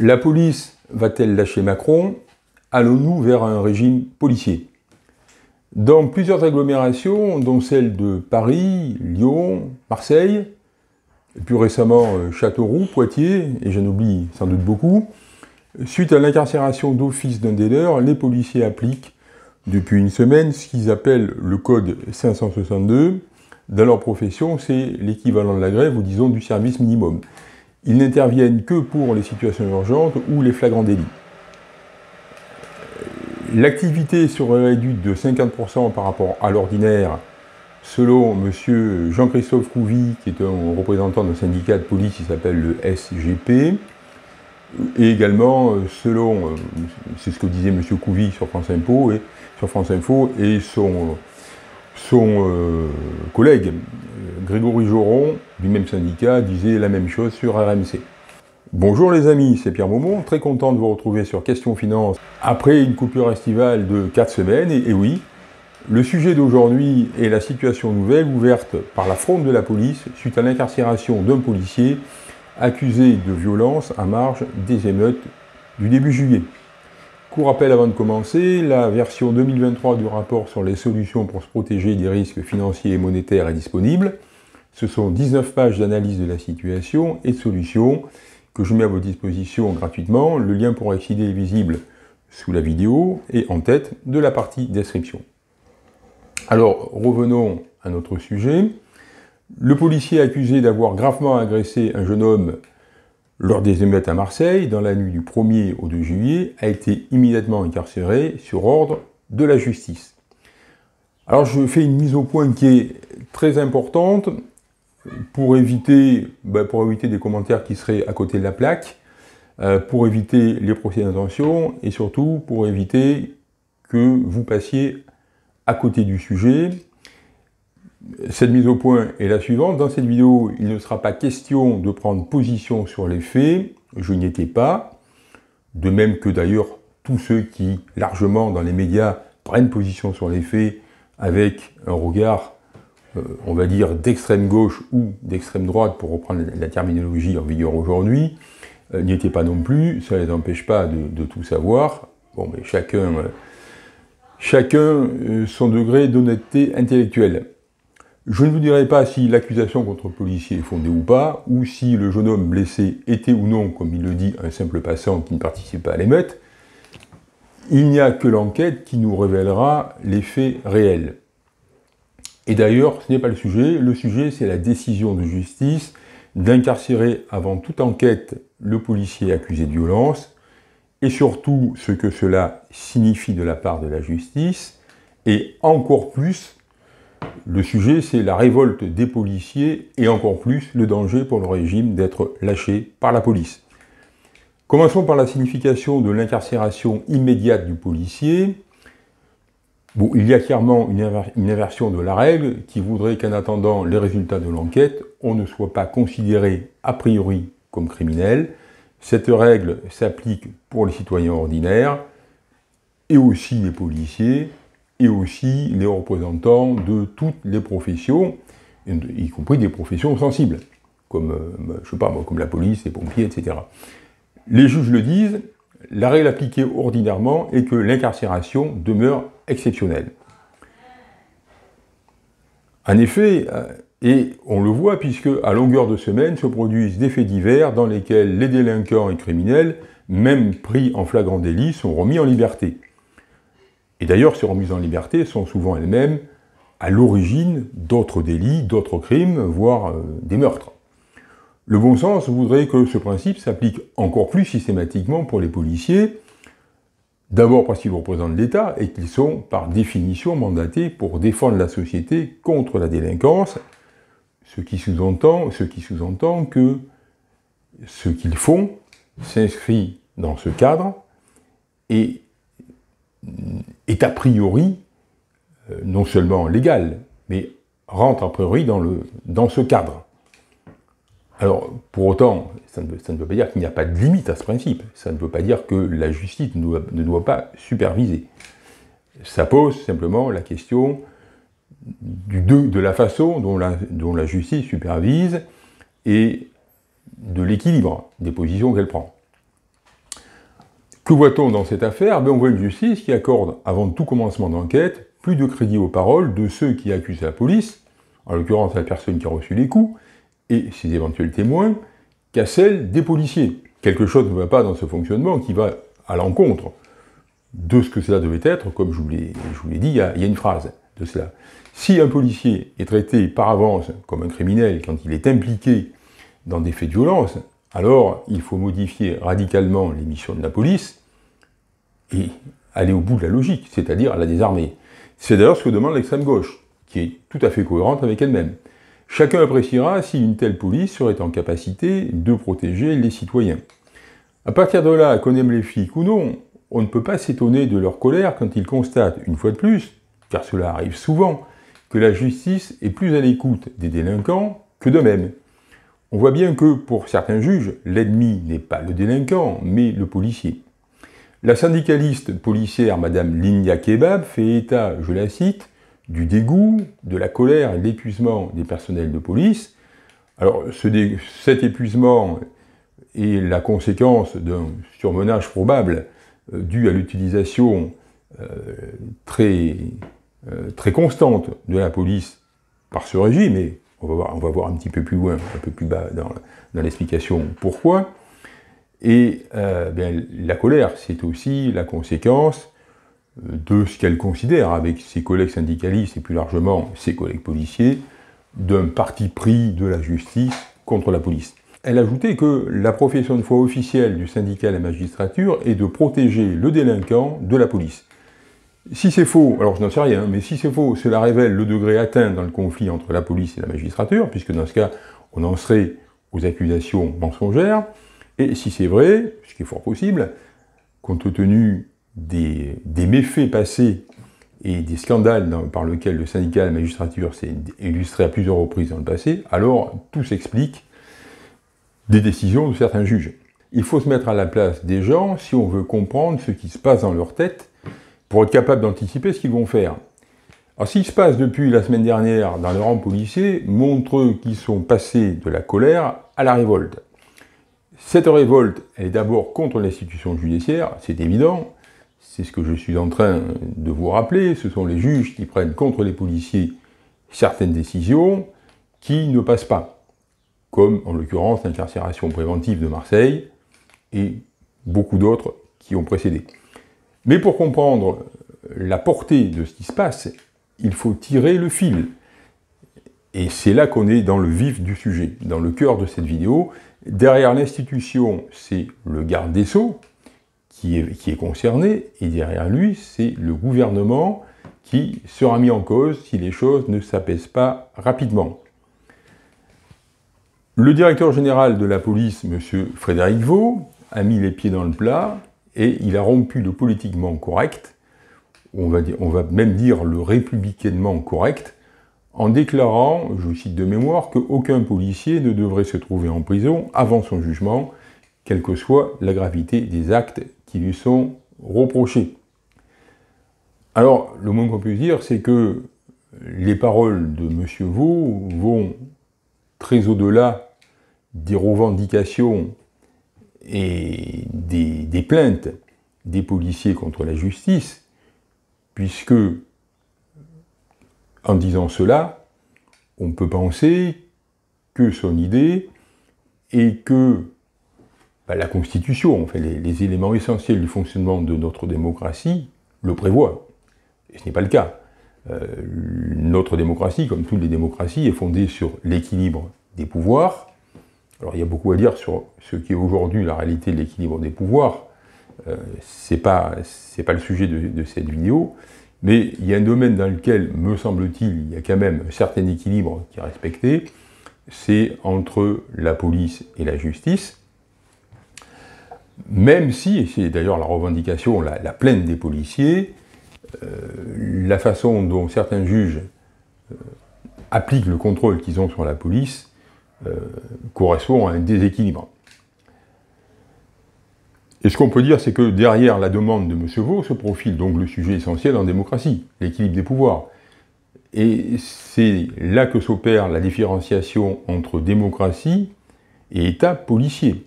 La police va-t-elle lâcher Macron? Allons-nous vers un régime policier? Dans plusieurs agglomérations, dont celle de Paris, Lyon, Marseille, et plus récemment Châteauroux, Poitiers, et j'en oublie sans doute beaucoup, suite à l'incarcération d'office d'un des leurs, les policiers appliquent depuis une semaine ce qu'ils appellent le code 562. Dans leur profession, c'est l'équivalent de la grève ou disons du service minimum. Ils n'interviennent que pour les situations urgentes ou les flagrants délits. L'activité serait réduite de 50% par rapport à l'ordinaire, selon M. Jean-Christophe Couvy, qui est un représentant d'un syndicat de police qui s'appelle le SGP, et également selon, c'est ce que disait M. Couvy sur France Info, et son collègue Grégory Joron, du même syndicat, disait la même chose sur RMC. Bonjour les amis, c'est Pierre Maumont, très content de vous retrouver sur Questions Finances après une coupure estivale de 4 semaines. Et oui, le sujet d'aujourd'hui est la situation nouvelle ouverte par la fronde de la police suite à l'incarcération d'un policier accusé de violence à marge des émeutes du début juillet. Court rappel avant de commencer, la version 2023 du rapport sur les solutions pour se protéger des risques financiers et monétaires est disponible. Ce sont 19 pages d'analyse de la situation et de solutions que je mets à votre disposition gratuitement. Le lien pour accéder est visible sous la vidéo et en tête de la partie description. Alors, revenons à notre sujet. Le policier accusé d'avoir gravement agressé un jeune homme lors des émeutes à Marseille, dans la nuit du 1er au 2 juillet, a été immédiatement incarcéré sur ordre de la justice. Alors, je fais une mise au point qui est très importante, pour éviter des commentaires qui seraient à côté de la plaque, pour éviter les procès d'intention et surtout pour éviter que vous passiez à côté du sujet. Cette mise au point est la suivante. Dans cette vidéo, il ne sera pas question de prendre position sur les faits. Je n'y étais pas. De même que d'ailleurs tous ceux qui, largement dans les médias, prennent position sur les faits avec un regard on va dire d'extrême gauche ou d'extrême droite, pour reprendre la terminologie en vigueur aujourd'hui, n'y était pas non plus. Ça ne les empêche pas de tout savoir. Bon, mais chacun son degré d'honnêteté intellectuelle. Je ne vous dirai pas si l'accusation contre le policier est fondée ou pas, ou si le jeune homme blessé était ou non, comme il le dit, un simple passant qui ne participe pas à l'émeute. Il n'y a que l'enquête qui nous révélera les faits réels. Et d'ailleurs, ce n'est pas le sujet. Le sujet, c'est la décision de justice d'incarcérer avant toute enquête le policier accusé de violence, et surtout ce que cela signifie de la part de la justice. Et encore plus, le sujet, c'est la révolte des policiers, et encore plus le danger pour le régime d'être lâché par la police. Commençons par la signification de l'incarcération immédiate du policier. Bon, il y a clairement une inversion de la règle qui voudrait qu'en attendant les résultats de l'enquête, on ne soit pas considéré a priori comme criminel. Cette règle s'applique pour les citoyens ordinaires et aussi les policiers et aussi les représentants de toutes les professions, y compris des professions sensibles, comme, je sais pas moi, comme la police, les pompiers, etc. Les juges le disent, la règle appliquée ordinairement est que l'incarcération demeure exceptionnelle. En effet, et on le voit puisque à longueur de semaine se produisent des faits divers dans lesquels les délinquants et criminels, même pris en flagrant délit, sont remis en liberté. Et d'ailleurs, ces remises en liberté sont souvent elles-mêmes à l'origine d'autres délits, d'autres crimes, voire des meurtres. Le bon sens voudrait que ce principe s'applique encore plus systématiquement pour les policiers, d'abord parce qu'ils représentent l'État et qu'ils sont par définition mandatés pour défendre la société contre la délinquance, ce qui sous-entend que ce qu'ils font s'inscrit dans ce cadre et est a priori non seulement légal, mais rentre a priori dans ce cadre. Alors, pour autant, ça ne veut pas dire qu'il n'y a pas de limite à ce principe. Ça ne veut pas dire que la justice ne doit pas superviser. Ça pose simplement la question de la façon dont la justice supervise et de l'équilibre des positions qu'elle prend. Que voit-on dans cette affaire? On voit une justice qui accorde, avant tout commencement d'enquête, plus de crédit aux paroles de ceux qui accusent la police, en l'occurrence la personne qui a reçu les coups, et ses éventuels témoins, qu'à celle des policiers. Quelque chose ne va pas dans ce fonctionnement qui va à l'encontre de ce que cela devait être, comme je vous l'ai dit, il y a une phrase de cela. Si un policier est traité par avance comme un criminel quand il est impliqué dans des faits de violence, alors il faut modifier radicalement les missions de la police et aller au bout de la logique, c'est-à-dire à la désarmer. C'est d'ailleurs ce que demande l'extrême gauche, qui est tout à fait cohérente avec elle-même. Chacun appréciera si une telle police serait en capacité de protéger les citoyens. À partir de là, qu'on aime les flics ou non, on ne peut pas s'étonner de leur colère quand ils constatent, une fois de plus, car cela arrive souvent, que la justice est plus à l'écoute des délinquants que d'eux-mêmes. On voit bien que, pour certains juges, l'ennemi n'est pas le délinquant, mais le policier. La syndicaliste policière Madame Linda Kebab fait état, je la cite, du dégoût, de la colère et de l'épuisement des personnels de police. Alors, cet épuisement est la conséquence d'un surmenage probable dû à l'utilisation très constante de la police par ce régime, et on va voir un petit peu plus loin, un peu plus bas dans l'explication pourquoi, et la colère, c'est aussi la conséquence de ce qu'elle considère, avec ses collègues syndicalistes et plus largement ses collègues policiers, d'un parti pris de la justice contre la police. Elle ajoutait que la profession de foi officielle du syndicat à la magistrature est de protéger le délinquant de la police. Si c'est faux, alors je n'en sais rien, mais si c'est faux, cela révèle le degré atteint dans le conflit entre la police et la magistrature, puisque dans ce cas, on en serait aux accusations mensongères, et si c'est vrai, ce qui est fort possible, compte tenu des méfaits passés et des scandales par lesquels le syndicat à la magistrature s'est illustré à plusieurs reprises dans le passé, alors tout s'explique des décisions de certains juges. Il faut se mettre à la place des gens si on veut comprendre ce qui se passe dans leur tête pour être capable d'anticiper ce qu'ils vont faire. Alors, ce qui se passe depuis la semaine dernière dans les rangs policiers montre qu'ils sont passés de la colère à la révolte. Cette révolte, elle est d'abord contre l'institution judiciaire, c'est évident, c'est ce que je suis en train de vous rappeler, ce sont les juges qui prennent contre les policiers certaines décisions qui ne passent pas, comme en l'occurrence l'incarcération préventive de Marseille et beaucoup d'autres qui ont précédé. Mais pour comprendre la portée de ce qui se passe, il faut tirer le fil. Et c'est là qu'on est dans le vif du sujet, dans le cœur de cette vidéo. Derrière l'institution, c'est le garde des Sceaux qui est concerné, et derrière lui, c'est le gouvernement qui sera mis en cause si les choses ne s'apaisent pas rapidement. Le directeur général de la police, M. Frédéric Veaux, a mis les pieds dans le plat et il a rompu le politiquement correct, on va même dire le républicainement correct, en déclarant, je cite de mémoire, qu'aucun policier ne devrait se trouver en prison avant son jugement, quelle que soit la gravité des actes qui lui sont reprochés. Alors, le moins qu'on puisse dire, c'est que les paroles de M. Veaux vont très au-delà des revendications et des plaintes des policiers contre la justice, puisque, en disant cela, on peut penser que son idée est que la Constitution, enfin, les éléments essentiels du fonctionnement de notre démocratie, le prévoient. Et ce n'est pas le cas. Notre démocratie, comme toutes les démocraties, est fondée sur l'équilibre des pouvoirs. Alors il y a beaucoup à dire sur ce qui est aujourd'hui la réalité de l'équilibre des pouvoirs, c'est pas le sujet de cette vidéo, mais il y a un domaine dans lequel, me semble-t-il, il y a quand même un certain équilibre qui est respecté, c'est entre la police et la justice, même si, et c'est d'ailleurs la revendication, la plainte des policiers, la façon dont certains juges appliquent le contrôle qu'ils ont sur la police correspond à un déséquilibre. Et ce qu'on peut dire, c'est que derrière la demande de M. Veaux se profile donc le sujet essentiel en démocratie, l'équilibre des pouvoirs. Et c'est là que s'opère la différenciation entre démocratie et État policier.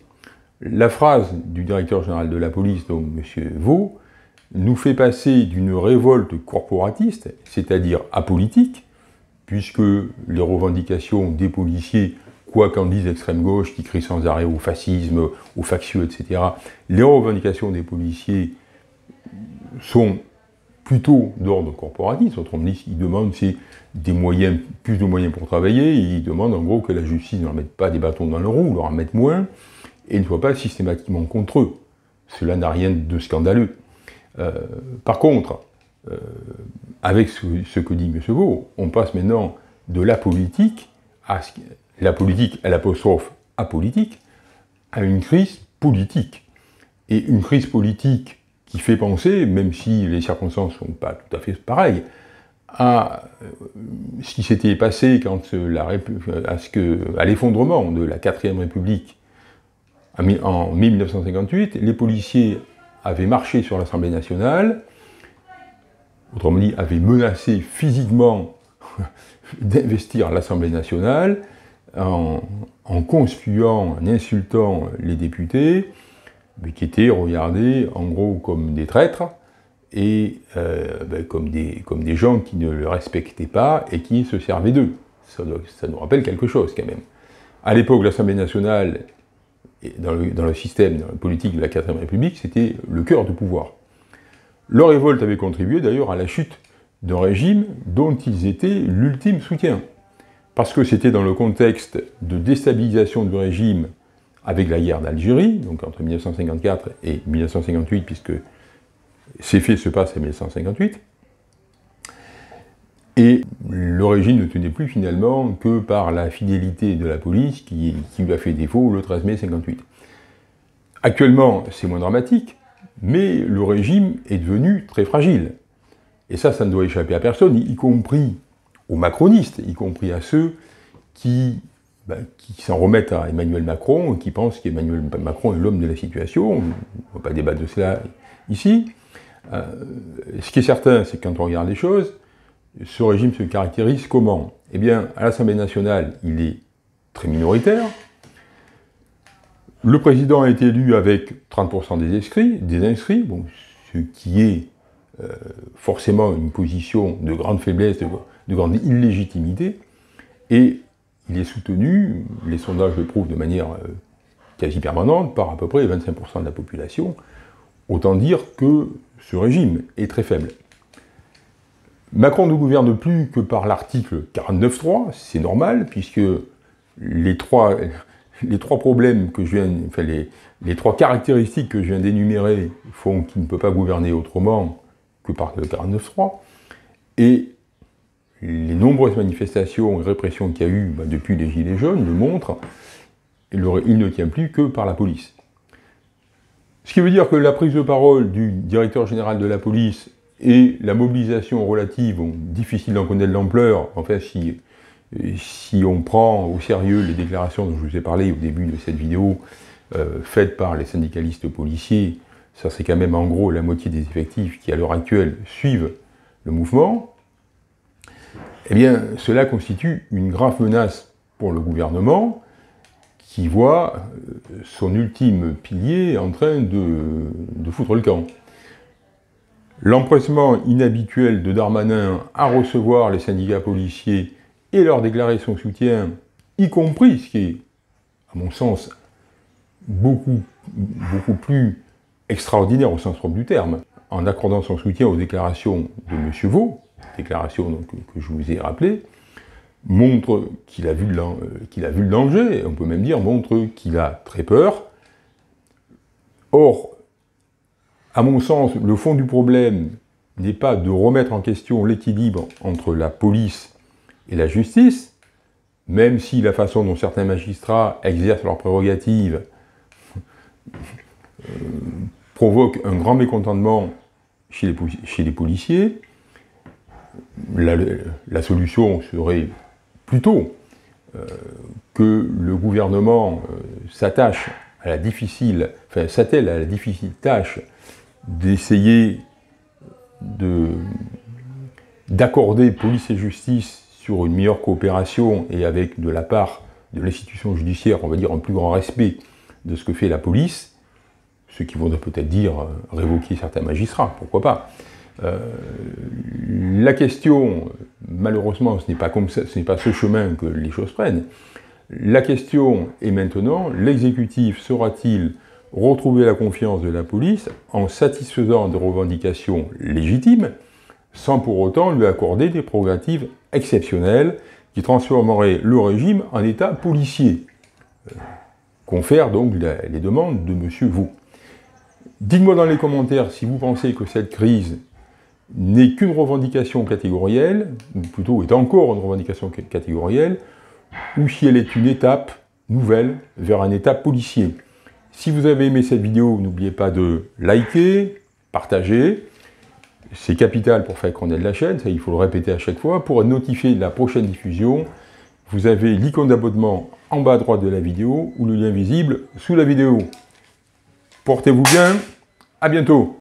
La phrase du directeur général de la police, donc M. Veaux, nous fait passer d'une révolte corporatiste, c'est-à-dire apolitique, puisque les revendications des policiers, quoi qu'en dise l'extrême gauche, qui crie sans arrêt au fascisme, aux factieux, etc., les revendications des policiers sont plutôt d'ordre corporatiste. Autrement dit, ils demandent des moyens, plus de moyens pour travailler, et ils demandent en gros que la justice ne leur mette pas des bâtons dans les roues, leur en mette moins, et ne soit pas systématiquement contre eux. Cela n'a rien de scandaleux. Par contre, avec ce que dit M. Veaux, on passe maintenant de la politique à l'apostrophe apolitique, à une crise politique. Et une crise politique qui fait penser, même si les circonstances ne sont pas tout à fait pareilles, à ce qui s'était passé à l'effondrement de la 4ème République en 1958, les policiers avaient marché sur l'Assemblée nationale, autrement dit, avaient menacé physiquement d'investir l'Assemblée nationale en conspuant, en insultant les députés, mais qui étaient regardés en gros comme des traîtres et comme des gens qui ne le respectaient pas et qui se servaient d'eux. Ça nous rappelle quelque chose quand même. À l'époque, l'Assemblée nationale, dans le système politique de la 4ème République, c'était le cœur du pouvoir. Leur révolte avait contribué d'ailleurs à la chute d'un régime dont ils étaient l'ultime soutien. Parce que c'était dans le contexte de déstabilisation du régime avec la guerre d'Algérie, donc entre 1954 et 1958, puisque ces faits se passent en 1958, et le régime ne tenait plus finalement que par la fidélité de la police qui lui a fait défaut le 13 mai 1958. Actuellement, c'est moins dramatique, mais le régime est devenu très fragile. Et ça ne doit échapper à personne, y compris aux macronistes, y compris à ceux qui s'en remettent à Emmanuel Macron, qui pensent qu'Emmanuel Macron est l'homme de la situation. On ne va pas débattre de cela ici. Ce qui est certain, c'est que quand on regarde les choses, ce régime se caractérise comment? Eh bien, à l'Assemblée nationale, il est très minoritaire. Le président a été élu avec 30% des inscrits, bon, ce qui est forcément une position de grande faiblesse, de grande illégitimité. Et il est soutenu, les sondages le prouvent de manière quasi permanente, par à peu près 25% de la population. Autant dire que ce régime est très faible. Macron ne gouverne plus que par l'article 49.3, c'est normal, puisque les trois problèmes que je viens, enfin les trois caractéristiques que je viens d'énumérer font qu'il ne peut pas gouverner autrement que par le 49.3, et les nombreuses manifestations et répressions qu'il y a eu depuis les Gilets jaunes le montrent, il ne tient plus que par la police. Ce qui veut dire que la prise de parole du directeur général de la police et la mobilisation relative, difficile d'en connaître l'ampleur, en fait, si on prend au sérieux les déclarations dont je vous ai parlé au début de cette vidéo, faites par les syndicalistes policiers, ça c'est quand même en gros la moitié des effectifs qui à l'heure actuelle suivent le mouvement, eh bien cela constitue une grave menace pour le gouvernement, qui voit son ultime pilier en train de foutre le camp. L'empressement inhabituel de Darmanin à recevoir les syndicats policiers et leur déclarer son soutien, y compris ce qui est, à mon sens, beaucoup plus extraordinaire au sens propre du terme, en accordant son soutien aux déclarations de M. Veaux, déclarations donc que je vous ai rappelées, montre qu'il a vu le danger, on peut même dire montre qu'il a très peur. Or, à mon sens, le fond du problème n'est pas de remettre en question l'équilibre entre la police et la justice, même si la façon dont certains magistrats exercent leurs prérogatives provoque un grand mécontentement chez les policiers. La solution serait plutôt que le gouvernement s'attelle à la difficile tâche d'essayer d'accorder police et justice sur une meilleure coopération et avec de la part de l'institution judiciaire, on va dire, un plus grand respect de ce que fait la police, ce qui voudrait peut-être dire révoquer certains magistrats, pourquoi pas. La question, malheureusement, ce n'est pas comme ça, ce n'est pas ce chemin que les choses prennent. La question est maintenant, l'exécutif saura-t-il retrouver la confiance de la police en satisfaisant des revendications légitimes, sans pour autant lui accorder des prérogatives exceptionnelles qui transformeraient le régime en état policier, confère donc les demandes de M. Veaux. Dites-moi dans les commentaires si vous pensez que cette crise n'est qu'une revendication catégorielle, ou plutôt est encore une revendication catégorielle, ou si elle est une étape nouvelle vers un état policier. Si vous avez aimé cette vidéo, n'oubliez pas de liker, partager. C'est capital pour faire qu'on ait de la chaîne, ça il faut le répéter à chaque fois. Pour être notifié de la prochaine diffusion, vous avez l'icône d'abonnement en bas à droite de la vidéo ou le lien visible sous la vidéo. Portez-vous bien, à bientôt.